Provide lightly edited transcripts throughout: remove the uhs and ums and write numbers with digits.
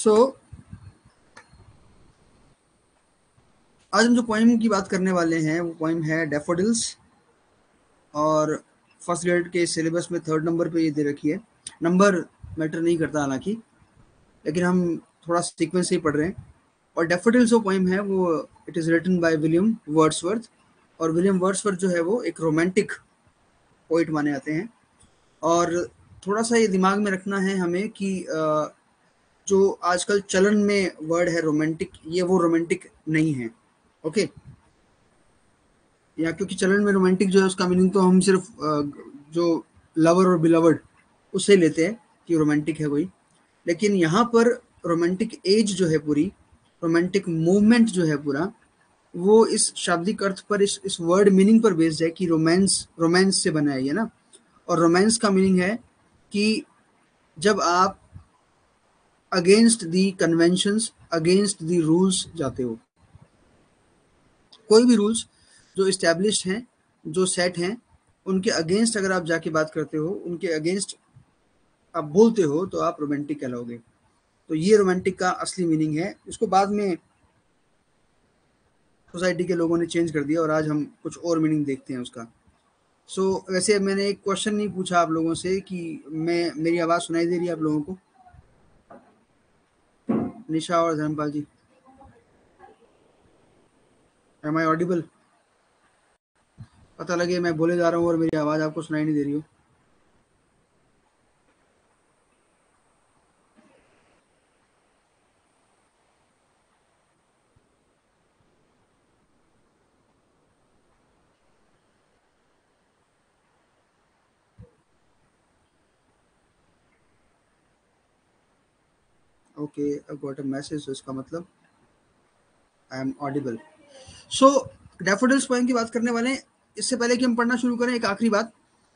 So, आज हम जो पोइम की बात करने वाले हैं वो पोइम है डैफोडिल्स, और फर्स्ट ग्रेड के सिलेबस में 3rd नंबर पे ये दे रखी है। नंबर मैटर नहीं करता हालांकि, लेकिन हम थोड़ा सीक्वेंस से ही पढ़ रहे हैं। और डैफोडिल्स जो पोइम है वो it is written by William Wordsworth, और विलियम वर्ड्सवर्थ जो है वो एक रोमांटिक पोइट माने जाते हैं। और थोड़ा सा ये दिमाग में रखना है हमें कि जो आजकल चलन में वर्ड है रोमांटिक, ये वो रोमांटिक नहीं है, ओके। या क्योंकि चलन में रोमांटिक जो है उसका मीनिंग तो हम सिर्फ जो लवर और बिलवर्ड उसे लेते हैं कि रोमांटिक है कोई, लेकिन यहाँ पर रोमांटिक एज जो है पूरी, रोमांटिक मूवमेंट जो है पूरा, वो इस शाब्दिक अर्थ पर, इस वर्ड मीनिंग पर बेस्ड है कि रोमांस, रोमांस से बना है ना। और रोमांस का मीनिंग है कि जब आप against the conventions, against the rules जाते हो, कोई भी रूल्स जो इस्टेब्लिश हैं, जो सेट हैं, उनके अगेंस्ट अगर आप जाके बात करते हो, उनके अगेंस्ट आप बोलते हो, तो आप रोमांटिक कहलाओगे। तो ये रोमांटिक का असली मीनिंग है। इसको बाद में सोसाइटी के लोगों ने चेंज कर दिया और आज हम कुछ और मीनिंग देखते हैं उसका। सो वैसे मैंने एक क्वेश्चन नहीं पूछा आप लोगों से कि मेरी आवाज़ सुनाई दे रही है आप लोगों को? निशा और धर्मपाल जी, Am I audible? पता लगे मैं बोले जा रहा हूँ और मेरी आवाज आपको सुनाई नहीं दे रही हो। Okay, I got a message, so इसका मतलब I am audible. So daffodils poem की बात करने वाले हैं। इससे पहले कि हम पढ़ना शुरू करें, एक आखिरी बात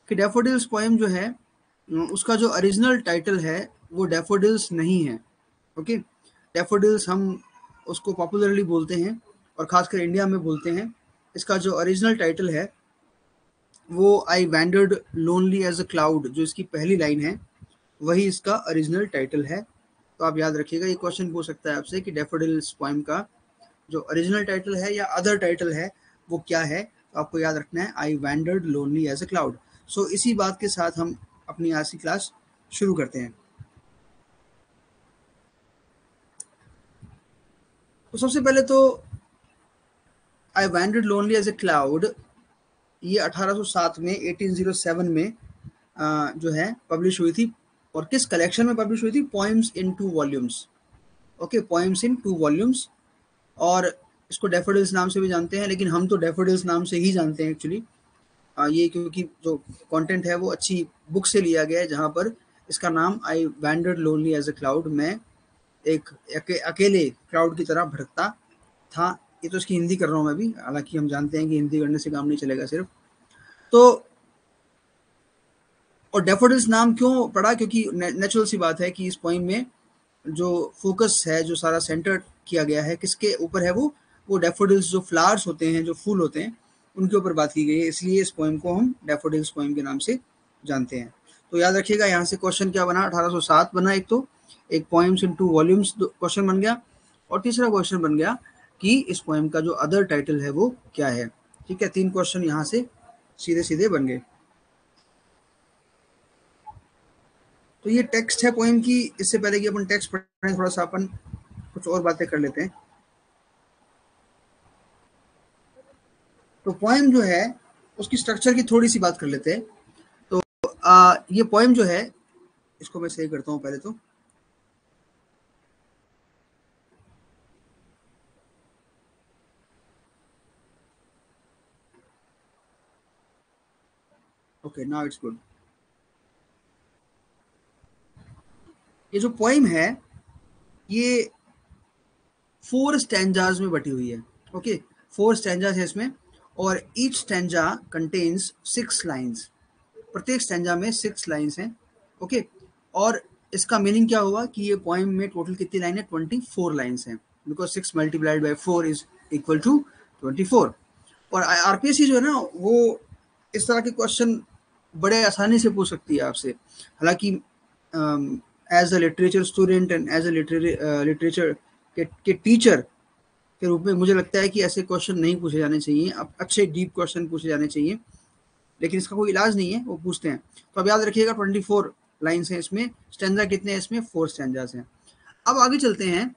कि डैफोडिल्स पोएम जो है उसका जो ओरिजिनल टाइटल है वो डैफोडिल्स नहीं है, ओके। डैफोडिल्स हम उसको पॉपुलरली बोलते हैं और ख़ासकर इंडिया में बोलते हैं। इसका जो ओरिजिनल टाइटल है वो I wandered lonely as a cloud, जो इसकी पहली लाइन है वही इसका ओरिजिनल टाइटल है। तो आप याद रखिएगा, ये क्वेश्चन पूछ सकता है आपसे कि डैफोडिल्स पोएम का जो ओरिजिनल टाइटल है या अदर टाइटल है वो क्या है, तो आपको याद रखना है I wandered lonely as a cloud. So इसी बात के साथ हम अपनी आज की क्लास शुरू करते हैं। तो सबसे पहले तो I wandered lonely as a cloud ये 1807 में, 1807 में जो है पब्लिश हुई थी, और किस कलेक्शन में पब्लिश हुई थी? Poems in 2 volumes, okay, poems in 2 volumes. और इसको डैफोडिल्स नाम से भी जानते हैं, लेकिन हम तो डैफोडिल्स नाम से ही जानते हैं एक्चुअली ये, क्योंकि जो कंटेंट है वो अच्छी बुक से लिया गया है जहाँ पर इसका नाम I wandered lonely as a cloud, मैं एक अकेले क्लाउड की तरह भटकता था। ये तो इसकी हिंदी कर रहा हूँ मैं भी, हालांकि हम जानते हैं कि हिंदी करने से काम नहीं चलेगा सिर्फ। तो और डैफोडिल्स नाम क्यों पड़ा? क्योंकि नेचुरल सी बात है कि इस पोएम में जो फोकस है, जो सारा सेंटर किया गया है किसके ऊपर है, वो डैफोडिल्स जो फ्लावर्स होते हैं, जो फूल होते हैं, उनके ऊपर बात की गई है। इसलिए इस पोएम को हम डैफोडिल्स पोएम के नाम से जानते हैं। तो याद रखिएगा, यहाँ से क्वेश्चन क्या बना? 1807 बना एक, तो एक पोएम्स इन 2 वॉल्यूम्स क्वेश्चन बन गया, और तीसरा क्वेश्चन बन गया कि इस पोएम का जो अदर टाइटल है वो क्या है, ठीक है। 3 क्वेश्चन यहाँ से सीधे सीधे बन गए। तो ये टेक्स्ट है पोएम की। इससे पहले कि अपन टेक्स्ट पढ़ें, थोड़ा सा अपन कुछ और बातें कर लेते हैं। तो पोएम जो है उसकी स्ट्रक्चर की थोड़ी सी बात कर लेते हैं। तो ये पोएम जो है, इसको मैं सही करता हूँ पहले तो। Okay, now it's good. ये जो पोएम है ये 4 स्टैंजाज में बटी हुई है, ओके। 4 स्टैंजाज है इसमें, और ईच स्टैंजा कंटेन्स 6 लाइन्स। प्रत्येक स्टैंजा में 6 लाइन्स हैं, ओके। और इसका मीनिंग क्या हुआ कि ये पोएम में टोटल कितनी लाइन है? 24 लाइन्स हैं, बिकॉज 6 × 4 = 24। और आरपीएससी जो है ना, वो इस तरह के क्वेश्चन बड़े आसानी से पूछ सकती है आपसे। हालांकि as a literature student and as a literature के टीचर के रूप में मुझे लगता है कि ऐसे क्वेश्चन नहीं पूछे जाने चाहिए, अच्छे डीप क्वेश्चन पूछे जाने चाहिए, लेकिन इसका कोई इलाज नहीं है, वो पूछते हैं। तो अब याद रखिएगा 24 लाइन्स हैं इसमें, स्टैंजा कितने हैं इसमें, 4 स्टैंजाज हैं। अब आगे चलते हैं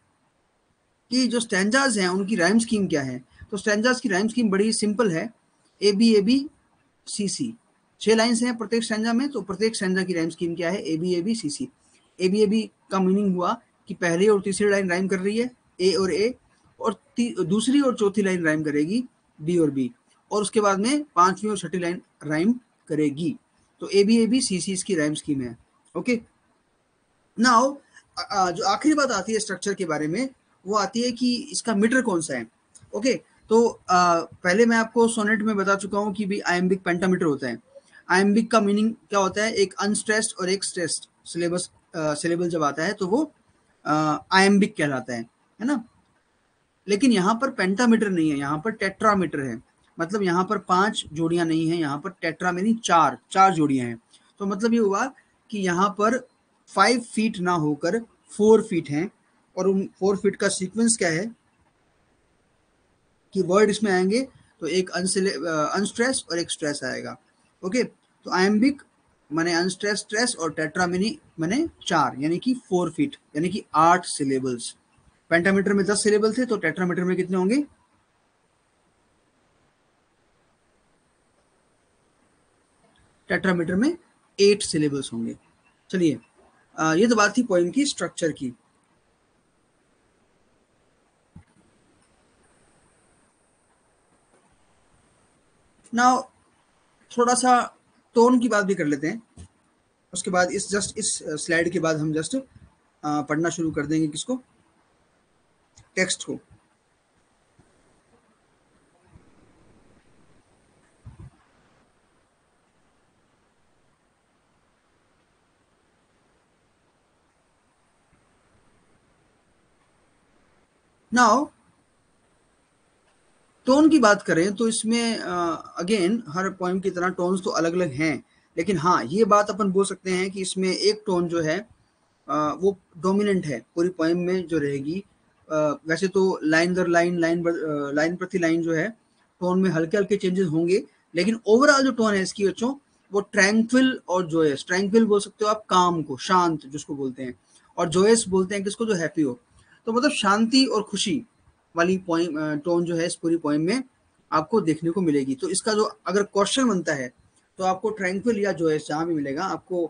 कि जो स्टैंजाज हैं उनकी राइम स्कीम क्या है। तो स्टैंजाज की राइम स्कीम बड़ी सिंपल है, ABABCC, 6 लाइन्स हैं प्रत्येक स्टैंजा में। तो प्रत्येक स्टैंजा की राइम स्कीम क्या है, ABABCC। ABAB का मीनिंग हुआ कि पहली और तीसरी लाइन राइम कर रही है A और दूसरी और चौथी लाइन राइम करेगी D और B, और उसके बाद में पांचवी और छठी लाइन राइम करेगी। तो ABABCC इसकी राइम स्कीम है। ओके, नाउ जो आखिरी बात आती है स्ट्रक्चर के बारे में, वो आती है कि इसका मीटर कौन सा है। ओके, तो पहले मैं आपको सोनेट में बता चुका हूँ कि भी आयम्बिक पेंटामीटर होता है। आयम्बिक का मीनिंग क्या होता है, एक अनस्ट्रेस्ड और एक स्ट्रेस्ड सिलेबल जब आता है तो वो आयम्बिक कहलाता है ना। लेकिन यहाँ पर पेंटामीटर नहीं है, यहाँ पर टेट्रामीटर है। मतलब यहाँ पर 5 जोड़ियाँ नहीं है, यहाँ पर टेट्रा में 4 जोड़ियाँ हैं। तो मतलब ये हुआ कि यहाँ पर 5 फीट ना होकर 4 फीट हैं, और उन 4 फीट का सीक्वेंस क्या है कि वर्ड इसमें आएंगे तो एक अनस्ट्रेस और एक स्ट्रेस आएगा। ओके, तो आयम्बिक माने अनस्ट्रेस स्ट्रेस, और टेट्रा माने 4, यानी कि 4 फीट, यानी कि 8 सिलेबल्स। पेंटामीटर में 10 सिलेबल थे, तो टेट्रामीटर में कितने होंगे, 8 सिलेबल्स होंगे। चलिए, ये तो बात थी पोएम की स्ट्रक्चर की। नाउ थोड़ा सा टोन की बात भी कर लेते हैं, उसके बाद इस स्लाइड के बाद हम जस्ट पढ़ना शुरू कर देंगे किसको, टेक्स्ट को। नाउ टोन की बात करें तो इसमें अगेन हर पोएम की तरह टोन्स तो अलग अलग हैं, लेकिन हाँ ये बात अपन बोल सकते हैं कि इसमें एक टोन जो है वो डोमिनेंट है पूरी पोएम में जो रहेगी। वैसे तो लाइन दर लाइन, लाइन प्रति लाइन जो है टोन में हल्के हल्के चेंजेस होंगे, लेकिन ओवरऑल जो टोन है इसकी बच्चों वो ट्रैंक्विल और जोयस। ट्रैंक्विल बोल सकते हो आप काम को, शांत जिसको बोलते हैं, और जोयस बोलते हैं किसको, जो हैप्पी हो। तो मतलब शांति और खुशी वाली टोन जो है इस पूरी पोएम में आपको देखने को मिलेगी। तो इसका जो अगर क्वेश्चन बनता है तो आपको ट्रैंक्विल या जोयस जहाँ भी मिलेगा, आपको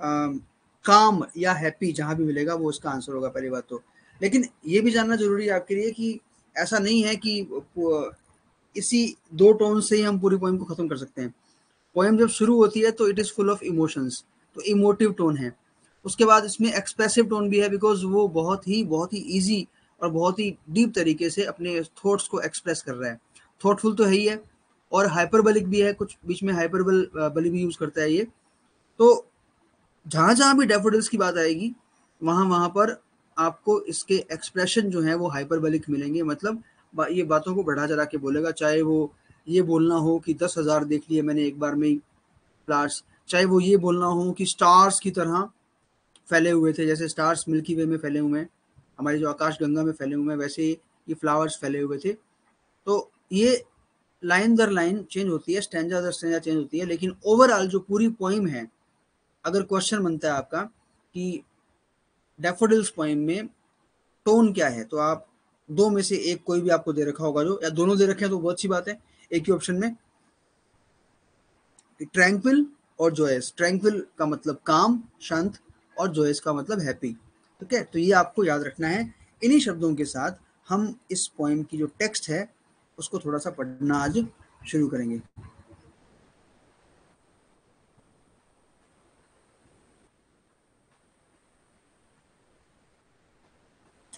काम या हैप्पी जहाँ भी मिलेगा वो इसका आंसर होगा पहली बात तो। लेकिन ये भी जानना जरूरी है आपके लिए कि ऐसा नहीं है कि इसी 2 टोन से ही हम पूरी पोएम को ख़त्म कर सकते हैं। पोएम जब शुरू होती है तो it is full of emotions, तो इमोटिव टोन है। उसके बाद इसमें एक्सप्रेसिव टोन भी है, बिकॉज वो बहुत ही ईजी और बहुत ही डीप तरीके से अपने थॉट्स को एक्सप्रेस कर रहा है। थॉटफुल तो है ही है, और हाइपरबोलिक भी है, कुछ बीच में हाइपरबोली भी यूज़ करता है ये। तो जहाँ भी डैफोडिल्स की बात आएगी वहाँ पर आपको इसके एक्सप्रेशन जो है वो हाइपरबोलिक मिलेंगे। मतलब ये बातों को बढ़ा चढ़ा के बोलेगा, चाहे वो ये बोलना हो कि 10,000 देख लिए मैंने एक बार में ही फ्लावर्स, चाहे वो ये बोलना हो कि स्टार्स की तरह फैले हुए थे, जैसे स्टार्स मिल्की वे में फैले हुए हैं, हमारी जो आकाश गंगा में फैले हुए हैं, वैसे ये फ्लावर्स फैले हुए थे। तो ये लाइन दर लाइन चेंज होती है, स्टैंजा दर स्टैंजा चेंज होती है, लेकिन ओवरऑल जो पूरी पोइम है, अगर क्वेश्चन बनता है आपका कि डैफोडिल्स पोइम में टोन क्या है, तो आप 2 में से एक कोई भी आपको दे रखा होगा, जो या दोनों दे रखे हैं तो बहुत अच्छी बात है एक ही ऑप्शन में, ट्रैंक्विल और जोयस। ट्रैंक्विल का मतलब काम, शांत, और जोयस का मतलब हैप्पी। ठीक है, तो ये आपको याद रखना है। इन्हीं शब्दों के साथ हम इस पोएम की जो टेक्स्ट है उसको थोड़ा सा पढ़ना आज शुरू करेंगे।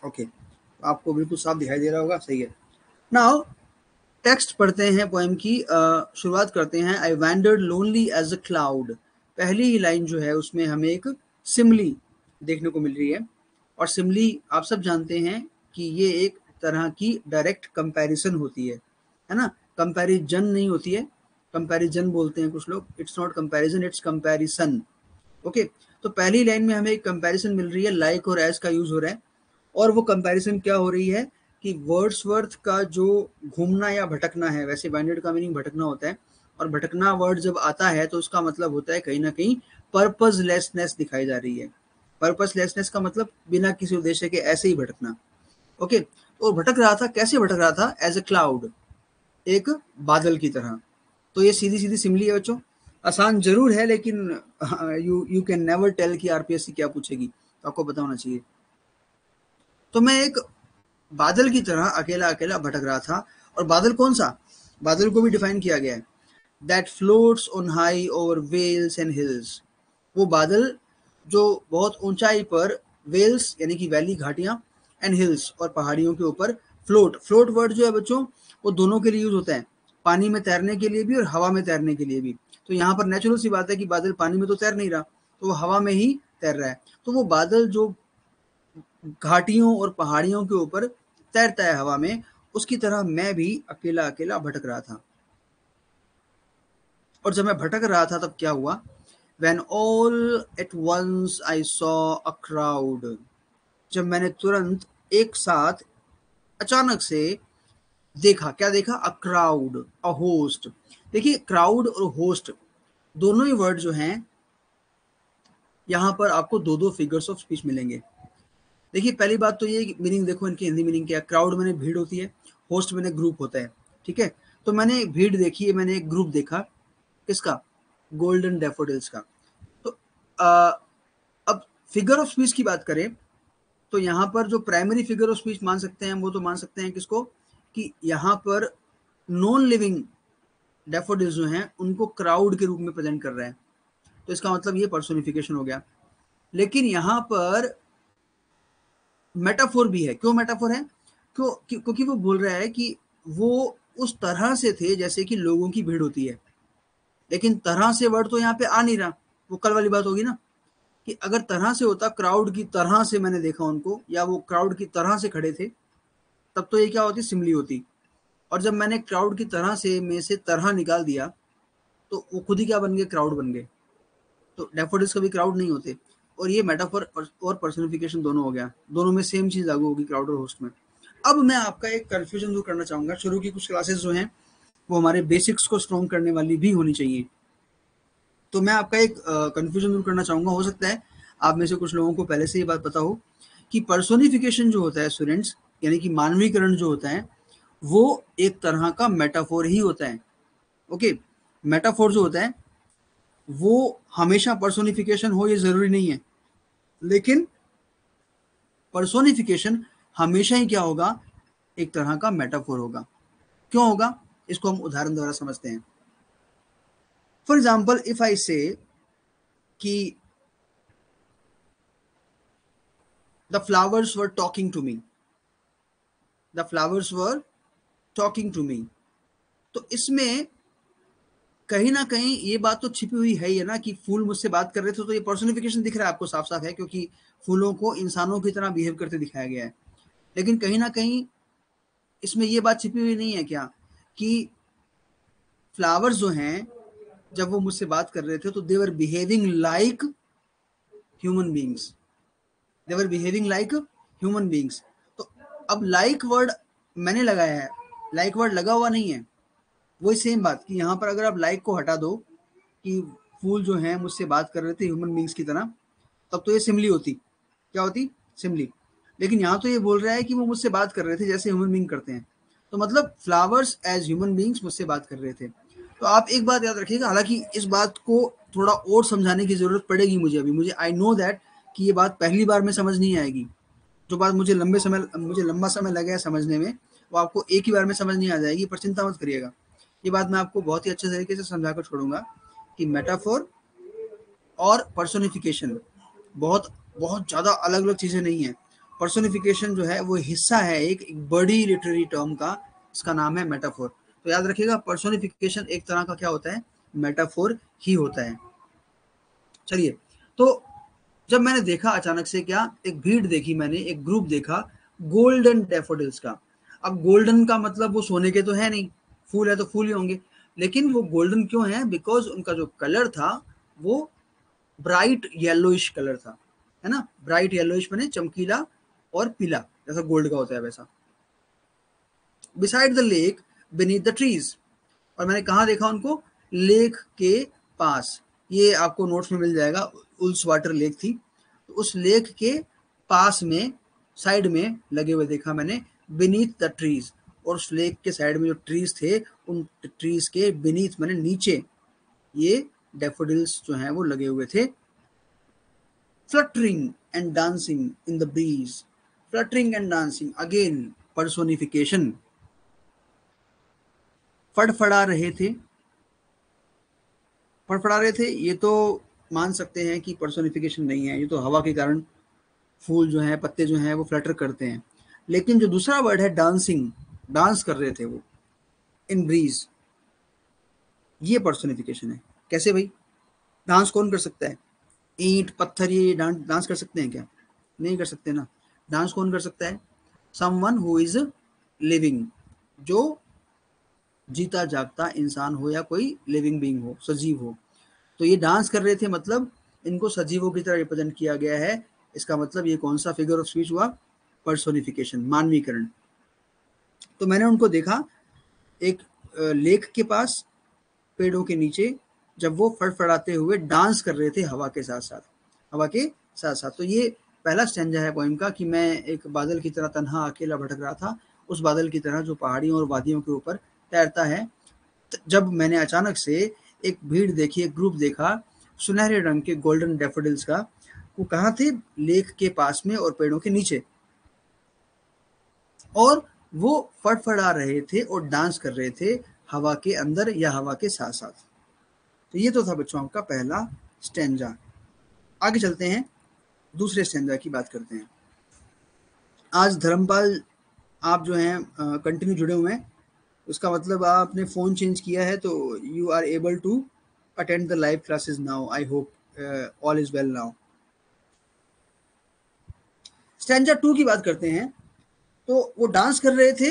ओके, आपको बिल्कुल साफ दिखाई दे रहा होगा, सही है। नाउ टेक्स्ट पढ़ते हैं पोएम की। शुरुआत करते हैं, I wandered lonely as a cloud. पहली ही लाइन जो है उसमें हमें एक सिमली देखने को मिल रही है, और सिमली आप सब जानते हैं कि ये एक तरह की डायरेक्ट कंपैरिजन होती है ना। कंपैरिजन नहीं होती है, कंपैरिजन बोलते हैं कुछ लोग, it's not comparison, it's comparison. Okay, तो पहली लाइन में हमें एक कंपैरिजन मिल रही है, लाइक और एज का यूज हो रहा है, और वो कंपैरिजन क्या हो रही है कि वर्ड्सवर्थ का जो घूमना या भटकना है, वैसे वांडर्ड का मीनिंग भटकना होता है, और भटकना वर्ड जब आता है तो उसका मतलब होता है कहीं ना कहीं पर्पसलेसनेस दिखाई जा रही है। पर्पसलेसनेस का मतलब बिना किसी उद्देश्य के ऐसे ही भटकना। ओके, और भटक रहा था, कैसे भटक रहा था? एज अ क्लाउड, एक बादल की तरह। तो ये सीधी सीधी सिमिली है बच्चों, आसान जरूर है लेकिन यू कैन नेवर टेल कि आरपीएससी क्या पूछेगी, तो आपको पता होना चाहिए। तो मैं एक बादल की तरह अकेला अकेला भटक रहा था, और बादल कौन सा? बादल को भी डिफाइन किया गया है, that floats on high over vales and hills, वो बादल जो बहुत ऊंचाई पर वेल्स यानी कि वैली घाटियां एंड हिल्स और पहाड़ियों के ऊपर फ्लोट, फ्लोट वर्ड जो है बच्चों वो दोनों के लिए यूज होता है, पानी में तैरने के लिए भी और हवा में तैरने के लिए भी। तो यहाँ पर नेचुरल सी बात है कि बादल पानी में तो तैर नहीं रहा, तो वो हवा में ही तैर रहा है। तो वो बादल जो घाटियों और पहाड़ियों के ऊपर तैरता है हवा में, उसकी तरह मैं भी अकेला अकेला भटक रहा था। और जब मैं भटक रहा था तब क्या हुआ? When all at once I saw a crowd, जब मैंने तुरंत एक साथ अचानक से देखा, क्या देखा? A crowd, a host। देखिए crowd और host दोनों ही वर्ड जो हैं, यहाँ पर आपको दो दो फिगर्स ऑफ स्पीच मिलेंगे। देखिए पहली बात तो ये मीनिंग देखो, इनकी हिंदी मीनिंग क्या है? क्राउड मैंने भीड़ होती है, होस्ट मैंने ग्रुप होता है, ठीक है। तो मैंने भीड़ देखी है, मैंने एक ग्रुप देखा, किसका? गोल्डन डैफोडिल्स का। तो अब फिगर ऑफ स्पीच की बात करें तो यहाँ पर जो प्राइमरी फिगर ऑफ स्पीच मान सकते हैं, वो तो मान सकते हैं किसको, कि यहाँ पर नॉन लिविंग डैफोडिल्स जो हैं उनको क्राउड के रूप में प्रेजेंट कर रहे हैं, तो इसका मतलब ये पर्सोनिफिकेशन हो गया। लेकिन यहाँ पर मेटाफोर भी है। क्यों मेटाफोर है? क्योंकि वो बोल रहा है कि वो उस तरह से थे जैसे कि लोगों की भीड़ होती है, लेकिन तरह से वर्ड तो यहाँ पे आ नहीं रहा, वो कल वाली बात होगी ना, कि अगर तरह से होता, क्राउड की तरह से मैंने देखा उनको, या वो क्राउड की तरह से खड़े थे, तब तो ये क्या होती? सिमिली होती। और जब मैंने क्राउड की तरह से में से तरह निकाल दिया तो वो खुद ही क्या बन गए? क्राउड बन गए। तो डैफोडिल्स कभी क्राउड नहीं होते, और ये मेटाफर और पर्सनिफिकेशन दोनों हो गया, दोनों में सेम चीज लागू होगी, क्राउड और होस्ट में। अब मैं आपका एक कन्फ्यूजन दूर करना चाहूंगा, शुरू की कुछ क्लासेस जो हैं वो हमारे बेसिक्स को स्ट्रॉन्ग करने वाली भी होनी चाहिए, तो मैं आपका एक कंफ्यूजन दूर करना चाहूंगा। हो सकता है आप में से कुछ लोगों को पहले से ये बात पता हो कि पर्सोनिफिकेशन जो होता है स्टूडेंट्स, यानी कि मानवीकरण जो होता है, वो एक तरह का मेटाफोर ही होता है। ओके, मेटाफोर जो होता है वो हमेशा पर्सोनिफिकेशन हो ये जरूरी नहीं है, लेकिन पर्सोनिफिकेशन हमेशा ही क्या होगा? एक तरह का मेटाफोर होगा। क्यों होगा? इसको हम उदाहरण द्वारा समझते हैं। For example, if I say कि the flowers were talking to me, the flowers were talking to me, तो इसमें कहीं ना कहीं ये बात तो छिपी हुई है ही है ना, कि फूल मुझसे बात कर रहे थे, तो ये पर्सनिफिकेशन दिख रहा है आपको साफ साफ है, क्योंकि फूलों को इंसानों की तरह बिहेव करते दिखाया गया है। लेकिन कहीं ना कहीं इसमें ये बात छिपी हुई नहीं है क्या, कि फ्लावर्स जो हैं जब वो मुझसे बात कर रहे थे तो they were behaving like human beings, they were behaving like human beings. तो अब लाइक वर्ड मैंने लगाया है, लाइक वर्ड लगा हुआ नहीं है। वही सेम बात कि यहाँ पर अगर आप लाइक को हटा दो कि फूल जो हैं मुझसे बात कर रहे थे ह्यूमन बींग्स की तरह, तब तो ये सिमिली होती। क्या होती? सिमिली। लेकिन यहाँ तो ये बोल रहा है कि वो मुझसे बात कर रहे थे जैसे ह्यूमन बींग करते हैं, तो मतलब फ्लावर्स एज ह्यूमन बींग्स मुझसे बात कर रहे थे। तो आप एक बात याद रखिएगा, हालांकि इस बात को थोड़ा और समझाने की ज़रूरत पड़ेगी मुझे अभी, मुझे आई नो दैट कि ये बात पहली बार में समझ नहीं आएगी, जो बात मुझे लंबा समय लगा है समझने में, वो आपको एक ही बार में समझ नहीं आ जाएगी, पर चिंता मत करिएगा, ये बात मैं आपको बहुत ही अच्छे तरीके से समझा कर छोड़ूंगा कि मेटाफोर और पर्सोनिफिकेशन बहुत बहुत ज़्यादा अलग अलग चीज़ें नहीं हैं। पर्सोनिफिकेशन जो है वो हिस्सा है एक बड़ी लिटरेरी टर्म का, इसका नाम है मेटाफोर। तो याद रखिएगा, पर्सोनिफिकेशन एक तरह का क्या होता है? मेटाफोर ही होता है। चलिए, तो जब मैंने देखा अचानक से क्या? एक भीड़ देखी मैंने, एक ग्रुप देखा गोल्डन डैफोडिल्स का। अब गोल्डन का मतलब वो सोने के तो है नहीं, फूल है तो फूल ही होंगे, लेकिन वो गोल्डन क्यों है? बिकॉज उनका जो कलर था वो ब्राइट येलोइश कलर था, है ना, ब्राइट येलोइश बने चमकीला और पीला, जैसा गोल्ड का होता है वैसा। Beside the lake beneath the trees, और मैंने कहाँ देखा उनको, लेक के पास। ये आपको नोट्स में मिल जाएगा, उल्स वाटर लेक थी, तो उस लेक के पास में साइड में लगे हुए देखा मैंने बीनीथ द ट्रीज, और उस लेक के साइड में जो ट्रीज थे उन ट्रीज के बीनीथ मैंने नीचे ये डैफोडिल्स जो हैं वो लगे हुए थे। Fluttering and dancing in the breeze, fluttering and dancing again personification. फड़फड़ा रहे थे, फड़फड़ा रहे थे, ये तो मान सकते हैं कि पर्सोनिफिकेशन नहीं है, ये तो हवा के कारण फूल जो है पत्ते जो हैं वो फ्लटर करते हैं। लेकिन जो दूसरा वर्ड है डांसिंग, डांस कर रहे थे वो इन ब्रीज, ये पर्सोनिफिकेशन है। कैसे भाई, डांस कौन कर सकता है, ईंट पत्थर ये डांस कर सकते हैं क्या, नहीं कर सकते ना। डांस कौन कर सकता है, समवन हु इज लिविंग, जो जीता जागता इंसान हो या कोई लिविंग बीइंग हो, सजीव हो। तो ये डांस कर रहे थे मतलब इनको सजीवों की तरह रिप्रेजेंट किया गया है। इसका मतलब ये कौन सा फिगर ऑफ स्पीच हुआ, पर्सोनिफिकेशन, मानवीकरण। तो मैंने उनको देखा एक लेक के पास पेड़ों के नीचे, जब वो फड़फड़ाते हुए डांस कर रहे थे हवा के साथ साथ, हवा के साथ साथ। तो ये पहला स्टैंजा है पोएम का कि मैं एक बादल की तरह तन्हा अकेला भटक रहा था, उस बादल की तरह जो पहाड़ियों और वादियों के ऊपर तैरता है। जब मैंने अचानक से एक भीड़ देखी, एक ग्रुप देखा सुनहरे रंग के गोल्डन डैफोडिल्स का, वो कहाँ थे, लेक के पास में और पेड़ों के नीचे, और वो फड़फड़ा रहे थे और डांस कर रहे थे हवा के अंदर या हवा के साथ साथ। तो ये तो था बच्चों आपका पहला स्टैंजा। आगे चलते हैं, दूसरे स्टैंजा की बात करते हैं। आज धर्मपाल आप जो हैं कंटिन्यू जुड़े हुए हैं, उसका मतलब आपने फ़ोन चेंज किया है, तो you are able to attend the live classes now. I hope all is well now. Stanza two की बात करते हैं। तो वो डांस कर रहे थे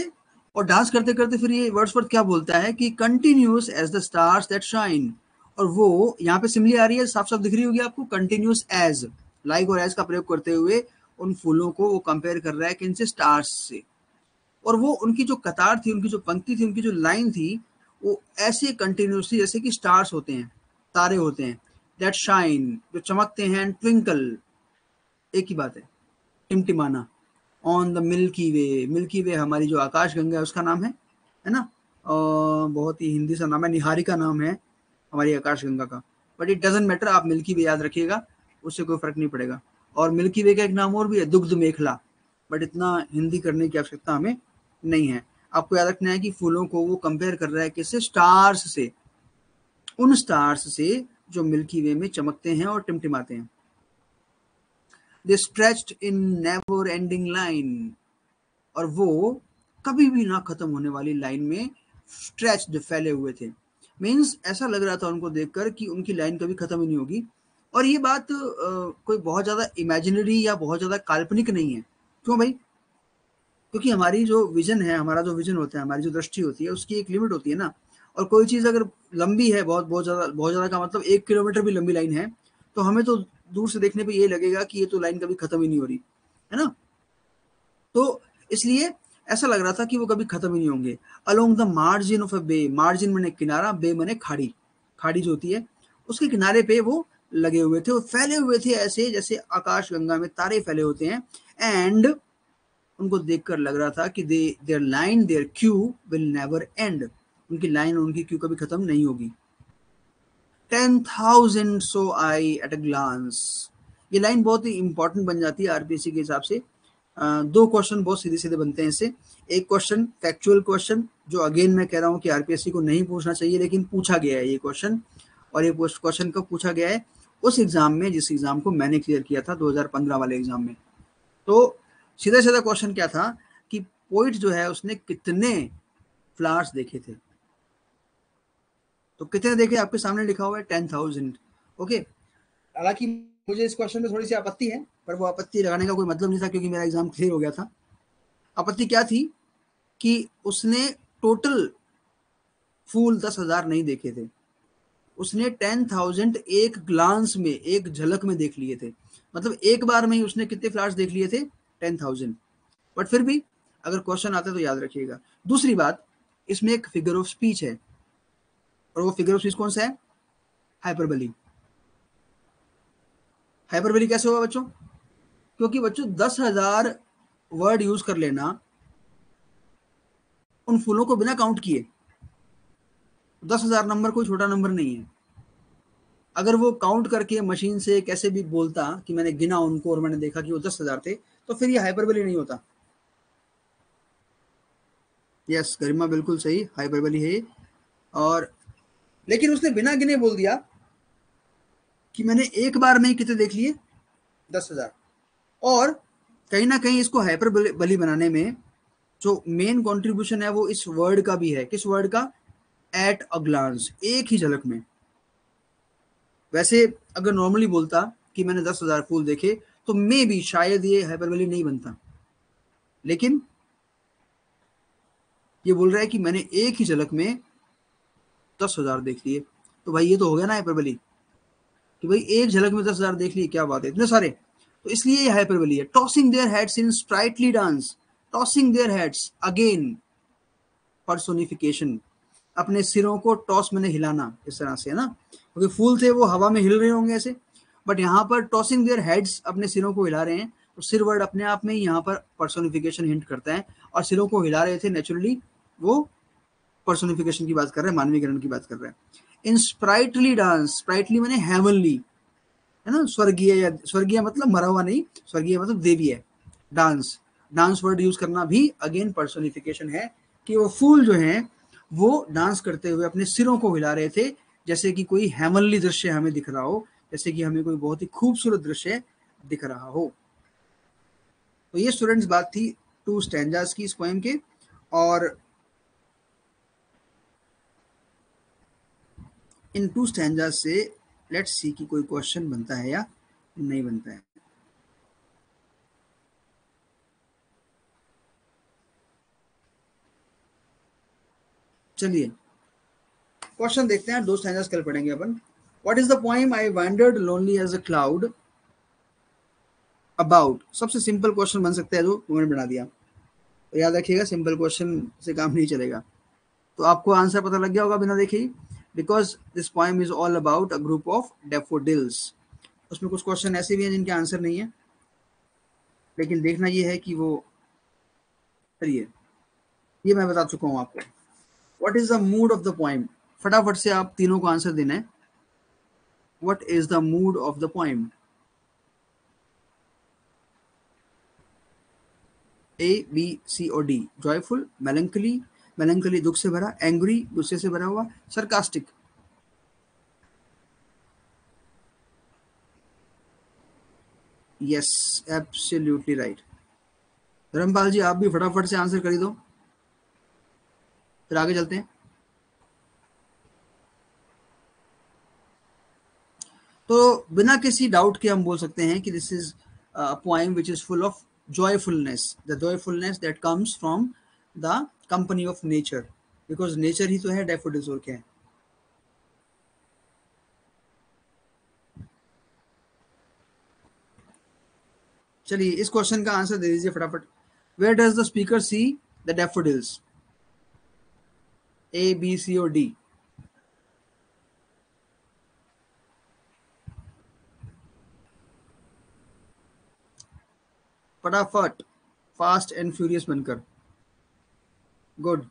और डांस करते करते फिर ये वर्ड्सवर्थ क्या बोलता है कि continuous as the stars that shine, और वो यहाँ पे सिमिली आ रही है, साफ साफ दिख रही होगी आपको, कंटिन्यूस एज, लाइक और एज का प्रयोग करते हुए उन फूलों को वो कंपेयर कर रहा है कि इनसे, स्टार्स से। और वो उनकी जो कतार थी, उनकी जो पंक्ति थी, उनकी जो लाइन थी, वो ऐसे कंटिन्यूसली जैसे कि स्टार्स होते हैं, तारे होते हैं, दैट शाइन, जो चमकते हैं, एंड ट्विंकल, एक ही बात है, टिमटिमाना, on the milky way. Milky way हमारी जो आकाश गंगा है उसका नाम है ना, बहुत ही हिंदी सा नाम है, निहारिका नाम है हमारी आकाश गंगा का, बट इट डजेंट मैटर, आप मिल्की वे याद रखिएगा, उससे कोई फर्क नहीं पड़ेगा। और मिल्की वे का एक नाम और भी है, दुग्ध मेखला, बट इतना हिंदी करने की आवश्यकता हमें नहीं है। आपको याद रखना है कि फूलों को वो कंपेयर कर रहा है किससे, स्टार्स से, उन स्टार्स से जो मिल्की वे में चमकते हैं और टिमटिमाते हैं। They stretched in never ending line, और वो कभी भी ना खत्म होने वाली लाइन में स्ट्रेच्ड, फैले हुए थे, मीन्स ऐसा लग रहा था उनको देखकर कि उनकी लाइन कभी खत्म ही नहीं होगी। और ये बात कोई बहुत ज़्यादा इमेजिनरी या बहुत ज़्यादा काल्पनिक नहीं है। क्यों भाई, क्योंकि हमारी जो विजन है, हमारा जो विजन होता है, हमारी जो दृष्टि होती है, उसकी एक लिमिट होती है ना। और कोई चीज़ अगर लंबी है, बहुत ज़्यादा का मतलब 1 किलोमीटर भी लंबी लाइन है, तो हमें तो दूर से देखने पे ये लगेगा कि ये तो लाइन कभी खत्म ही नहीं हो रही है ना। तो इसलिए ऐसा लग रहा था कि वो कभी खत्म ही नहीं होंगे। Along the margin of a bay, margin माने किनारा, बे माने खाड़ी, खाड़ी जो होती है उसके किनारे पे वो लगे हुए थे और फैले हुए थे ऐसे जैसे आकाश गंगा में तारे फैले होते हैं। एंड उनको देखकर लग रहा था कि their line, their queue will never end, उनकी लाइन, उनकी क्यू कभी खत्म नहीं होगी। 10,000 so I at a glance, ये लाइन बहुत ही इंपॉर्टेंट बन जाती है आरपीएससी के हिसाब से। दो क्वेश्चन बहुत सीधे सीधे बनते हैं इससे, एक क्वेश्चन फैक्चुअल क्वेश्चन, जो अगेन मैं कह रहा हूँ कि आरपीएससी को नहीं पूछना चाहिए, लेकिन पूछा गया है ये क्वेश्चन। और ये क्वेश्चन कब पूछा गया है, उस एग्जाम में जिस एग्जाम को मैंने क्लियर किया था 2015 वाले एग्जाम में। तो सीधा सीधा क्वेश्चन क्या था कि पोइट जो है उसने कितने फ्लावर्स देखे थे। तो कितने देखे आपके सामने लिखा हुआ है 10,000, ओके। हालांकि मुझे इस क्वेश्चन में थोड़ी सी आपत्ति है, पर वो आपत्ति लगाने का कोई मतलब नहीं था क्योंकि मेरा एग्जाम क्लियर हो गया था। आपत्ति क्या थी कि उसने टोटल फूल 10,000 नहीं देखे थे, उसने 10,000 एक ग्लांस में, एक झलक में देख लिए थे। मतलब एक बार में ही उसने कितने फ्लावर्स देख लिए थे? 10,000। बट फिर भी अगर क्वेश्चन आता है तो याद रखिएगा। दूसरी बात, इसमें एक फिगर ऑफ स्पीच है, और वो फिगर ऑफ स्पीच कौन सा है? हाइपरबोली। हाइपरबोली कैसे होगा बच्चों? क्योंकि बच्चों 10,000 वर्ड यूज कर लेना उन फूलों को बिना काउंट किए। 10,000 नंबर कोई छोटा नंबर नहीं है। अगर वो काउंट करके मशीन से कैसे भी बोलता कि मैंने गिना उनको और मैंने देखा कि वो 10,000 थे, तो फिर ये हाइपरबोली नहीं होता। यस गरिमा, बिल्कुल सही, हाइपरबोली है। और लेकिन उसने बिना गिने बोल दिया कि मैंने एक बार में कितने देख लिए? 10,000। और कहीं ना कहीं इसको हाइपरबोली बनाने में जो मेन कंट्रीब्यूशन है वो इस वर्ड का भी है। किस वर्ड का? एट अ ग्लांस, एक ही झलक में। वैसे अगर नॉर्मली बोलता कि मैंने 10,000 फूल देखे तो मे भी शायद ये हाइपरबोली नहीं बनता, लेकिन ये बोल रहा है कि मैंने एक ही झलक में 10,000 देख लिए। तो भाई ये तो हो गया ना हाइपरबोली, कि भाई एक झलक में 10,000 देख लिए, क्या बात है, इतने सारे। तो इसलिए ये हाइपरबोली है। Tossing their heads in sprightly dance, tossing their heads, again personification, अपने सिरों को टॉस मैंने हिलाना इस तरह से, है ना, क्योंकि फूल थे वो हवा में हिल रहे होंगे ऐसे, बट यहाँ पर टॉसिंग देयर हेड्स, अपने सिरों को हिला रहे हैं। तो सिर वर्ड अपने आप में यहाँ पर पर्सोनिफिकेशन हिंट करता है, और सिरों को हिला रहे थे नेचुरली, वो पर्सोनिफिकेशन की बात कर रहे हैं, मानवीकरण की बात कर रहे हैं। इन स्प्राइटली डांस, स्प्राइटली मैंने हेवनली, है ना, स्वर्गीय, या स्वर्गीय मतलब मरा हुआ नहीं, स्वर्गीय मतलब देवी है। डांस, डांस वर्ड यूज करना भी अगेन पर्सोनिफिकेशन है, कि वो फूल जो है वो डांस करते हुए अपने सिरों को हिला रहे थे, जैसे कि कोई हेवनली दृश्य हमें दिख रहा हो, जैसे कि हमें कोई बहुत ही खूबसूरत दृश्य दिख रहा हो। तो ये स्टूडेंट्स बात थी 2 स्टैंजास की इस पोएम के। और इन 2 स्टैंजास से लेट्स सी कि कोई क्वेश्चन बनता है या नहीं बनता है। चलिए क्वेश्चन देखते हैं, 2 स्टैंजास कल पढ़ेंगे अपन। What is the poem I wandered lonely as a cloud about? सबसे सिंपल क्वेश्चन बन सकता है जो मैंने बना दिया। तो याद रखिएगा, सिंपल क्वेश्चन से काम नहीं चलेगा। तो आपको आंसर पता लग गया होगा बिना देखे ही, because this poem is all about a group of daffodils. उसमें कुछ क्वेश्चन ऐसे भी हैं जिनके आंसर नहीं है, लेकिन देखना ये है कि वो, चलिए ये मैं बता चुका हूँ आपको। What is the mood of the poem? फटाफट से आप तीनों को आंसर देना है। What is the mood of the poem? A, B, C और D। Joyful, melancholy, melancholy दुख से भरा, angry गुस्से से भरा हुआ, sarcastic। Yes, absolutely right। Dharmpal जी आप भी फटाफट से आंसर कर दो, फिर आगे चलते हैं। तो बिना किसी डाउट के हम बोल सकते हैं कि this is a poem which is full of joyfulness, the joyfulness that comes from the company of nature, because nature ही तो है डैफोडिल्स और क्या है। चलिए इस क्वेश्चन का आंसर दे दीजिए फटाफट। Where does the speaker see the daffodils? A, B, C और D। फटाफट, फास्ट एंड फ्यूरियस बनकर। गुड।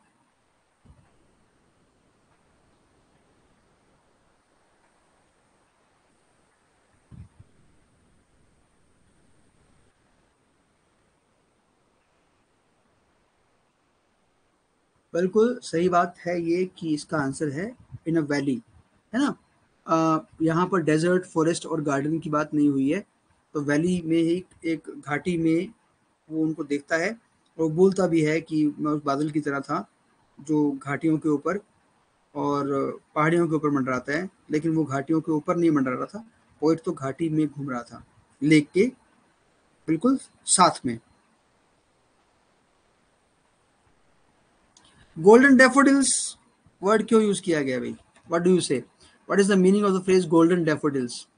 बिल्कुल सही बात है ये कि इसका आंसर है इन अ वैली, है ना। यहाँ पर डेजर्ट, फॉरेस्ट और गार्डन की बात नहीं हुई है, तो वैली में ही एक घाटी में वो उनको देखता है, और बोलता भी है कि मैं उस बादल की तरह था जो घाटियों के ऊपर और पहाड़ियों के ऊपर मंडराता है, लेकिन वो घाटियों के ऊपर नहीं मंडरा रहा था, पोएट तो घाटी में घूम रहा था, लेक के बिल्कुल साथ में। गोल्डन डैफोडिल्स वर्ड क्यों यूज किया गया भाई? What do you say? What is the meaning of the phrase golden daffodils?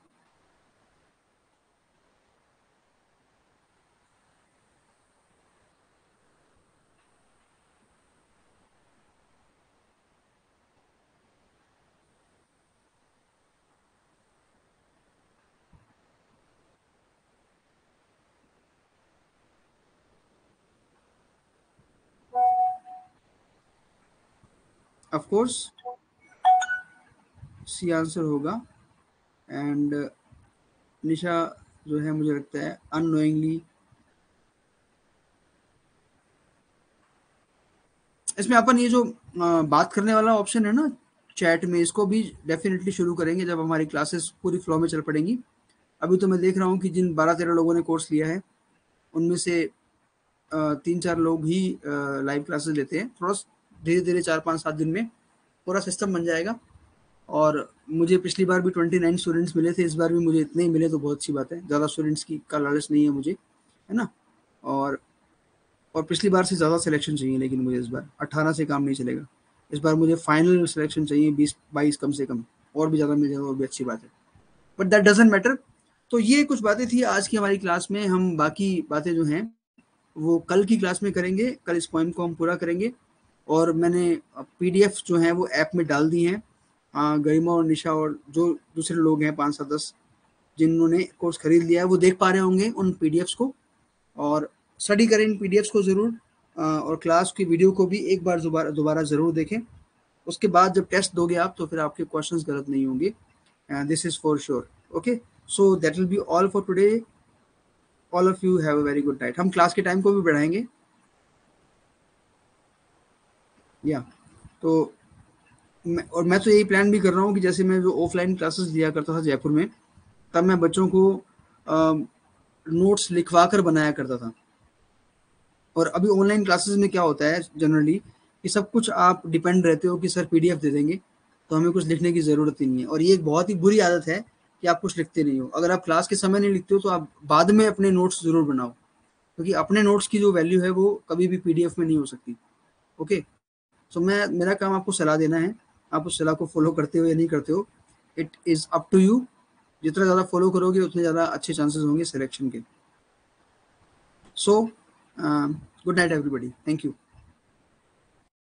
Of course, C answer होगा. एंड निशा जो है मुझे लगता है अननोइंगली इसमें अपन ये जो बात करने वाला ऑप्शन है ना चैट में, इसको भी डेफिनेटली शुरू करेंगे जब हमारी क्लासेस पूरी फ्लो में चल पड़ेंगी. अभी तो मैं देख रहा हूँ कि जिन 12-13 लोगों ने कोर्स लिया है उनमें से 3-4 लोग ही लाइव क्लासेस लेते हैं. थोड़ा धीरे धीरे 4-5-7 दिन में पूरा सिस्टम बन जाएगा. और मुझे पिछली बार भी 29 स्टूडेंट्स मिले थे, इस बार भी मुझे इतने ही मिले तो बहुत अच्छी बात है. ज़्यादा स्टूडेंट्स की का लालच नहीं है मुझे, है ना. और पिछली बार से ज़्यादा सिलेक्शन चाहिए, लेकिन मुझे इस बार 18 से काम नहीं चलेगा. इस बार मुझे फाइनल सिलेक्शन चाहिए 20-22 कम से कम, और भी ज़्यादा मिल जाए और भी अच्छी बात है. But that doesn't matter. तो ये कुछ बातें थी आज की हमारी क्लास में. हम बाकी बातें जो हैं वो कल की क्लास में करेंगे. कल इस पॉइम को हम पूरा करेंगे. और मैंने PDF जो हैं वो ऐप में डाल दी हैं. गरिमा और निशा और जो दूसरे लोग हैं 5-7-10 जिन्होंने कोर्स खरीद लिया है वो देख पा रहे होंगे उन PDFs को. और स्टडी करें इन PDFs को ज़रूर, और क्लास की वीडियो को भी एक बार दोबारा ज़रूर देखें. उसके बाद जब टेस्ट दोगे आप तो फिर आपके क्वेश्चंस गलत नहीं होंगे. This is for sure. Okay, so that will be all for today. All of you have a very good night. हम क्लास के टाइम को भी बढ़ाएंगे. तो मैं तो यही प्लान भी कर रहा हूँ कि जैसे मैं जो ऑफलाइन क्लासेस लिया करता था जयपुर में, तब मैं बच्चों को नोट्स लिखवा कर बनाया करता था. और अभी ऑनलाइन क्लासेस में क्या होता है जनरली कि सब कुछ आप डिपेंड रहते हो कि सर PDF दे देंगे तो हमें कुछ लिखने की ज़रूरत ही नहीं है. और ये एक बहुत ही बुरी आदत है कि आप कुछ लिखते नहीं हो. अगर आप क्लास के समय नहीं लिखते हो तो आप बाद में अपने नोट्स ज़रूर बनाओ, क्योंकि अपने नोट्स की जो वैल्यू है वो कभी भी PDF में नहीं हो सकती. ओके, सो मेरा काम आपको सलाह देना है. आप उस सलाह को फॉलो करते हो या नहीं करते हो, it is up to you. जितना ज़्यादा फॉलो करोगे उतने ज़्यादा अच्छे चांसेस होंगे सिलेक्शन के. So good night everybody. Thank you.